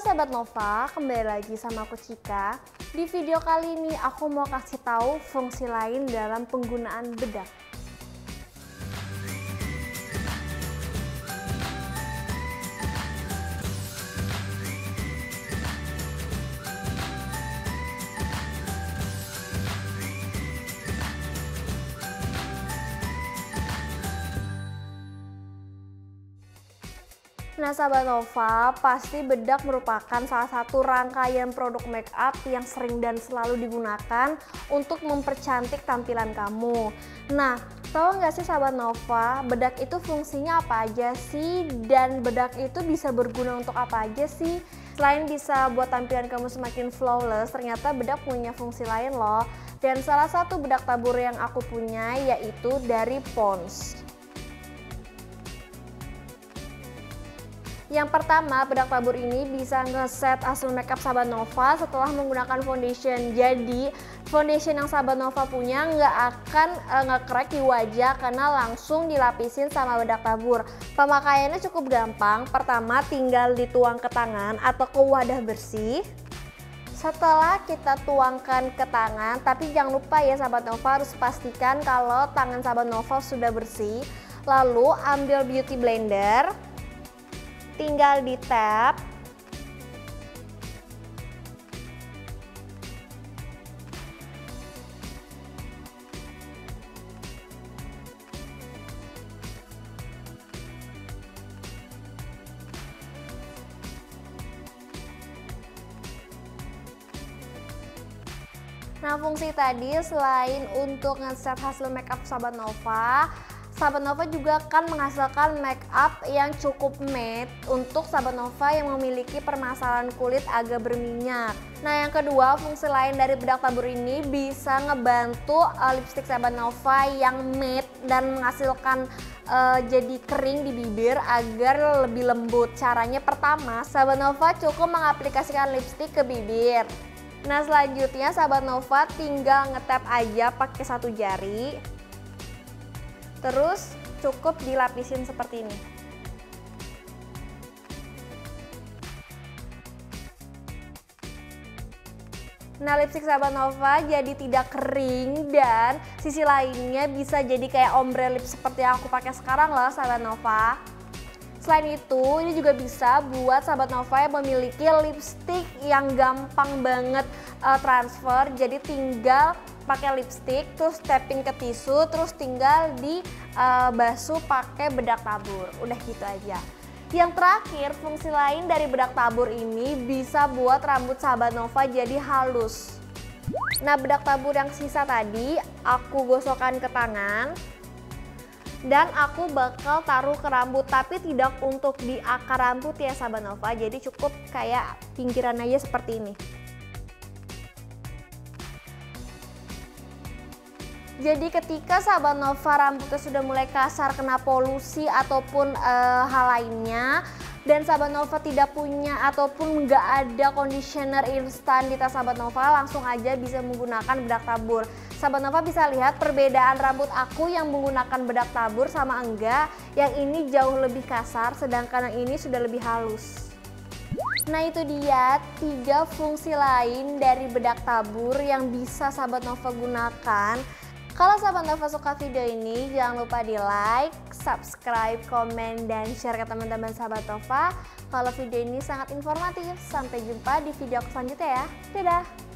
Halo Sahabat Nova, kembali lagi sama aku Chika. Di video kali ini aku mau kasih tahu fungsi lain dalam penggunaan bedak. Nah Sahabat Nova, pasti bedak merupakan salah satu rangkaian produk make up yang sering dan selalu digunakan untuk mempercantik tampilan kamu. Nah, tahu nggak sih Sahabat Nova, bedak itu fungsinya apa aja sih? Dan bedak itu bisa berguna untuk apa aja sih? Selain bisa buat tampilan kamu semakin flawless, ternyata bedak punya fungsi lain loh. Dan salah satu bedak tabur yang aku punya yaitu dari Ponds. Yang pertama, bedak tabur ini bisa ngeset hasil makeup Sahabat Nova setelah menggunakan foundation. Jadi, foundation yang Sahabat Nova punya nggak akan nge-crack di wajah karena langsung dilapisin sama bedak tabur. Pemakaiannya cukup gampang. Pertama, tinggal dituang ke tangan atau ke wadah bersih. Setelah kita tuangkan ke tangan, tapi jangan lupa ya Sahabat Nova, harus pastikan kalau tangan Sahabat Nova sudah bersih. Lalu, ambil beauty blender. Tinggal di tap. Nah, fungsi tadi selain untuk ngeset hasil makeup Sahabat Nova, Sahabat Nova juga akan menghasilkan make up yang cukup matte untuk Sahabat Nova yang memiliki permasalahan kulit agak berminyak. Nah, yang kedua, fungsi lain dari bedak tabur ini bisa ngebantu lipstik Sahabat Nova yang matte dan menghasilkan jadi kering di bibir agar lebih lembut. Caranya pertama, Sahabat Nova cukup mengaplikasikan lipstik ke bibir. Nah, selanjutnya Sahabat Nova tinggal ngetap aja pakai satu jari. Terus cukup dilapisin seperti ini. Nah, lipstik Sahabat Nova jadi tidak kering dan sisi lainnya bisa jadi kayak ombre lip seperti yang aku pakai sekarang loh Sahabat Nova. Selain itu, ini juga bisa buat Sahabat Nova yang memiliki lipstik yang gampang banget transfer. Jadi tinggal pakai lipstik, terus tapping ke tisu, terus tinggal dibasuh pakai bedak tabur. Udah gitu aja. Yang terakhir, fungsi lain dari bedak tabur ini bisa buat rambut Sahabat Nova jadi halus. Nah, bedak tabur yang sisa tadi aku gosokkan ke tangan. Dan aku bakal taruh ke rambut, tapi tidak untuk di akar rambut ya Sahabat Nova. Jadi cukup kayak pinggiran aja seperti ini. Jadi ketika Sahabat Nova rambutnya sudah mulai kasar kena polusi ataupun hal lainnya, dan Sahabat Nova tidak punya ataupun nggak ada conditioner instan di tas Sahabat Nova, langsung aja bisa menggunakan bedak tabur. Sahabat Nova bisa lihat perbedaan rambut aku yang menggunakan bedak tabur sama enggak. Yang ini jauh lebih kasar, sedangkan yang ini sudah lebih halus. Nah, itu dia 3 fungsi lain dari bedak tabur yang bisa Sahabat Nova gunakan. Kalau Sahabat Nova suka video ini, jangan lupa di like, subscribe, komen, dan share ke teman-teman Sahabat Nova. Kalau video ini sangat informatif, sampai jumpa di video selanjutnya ya. Dadah!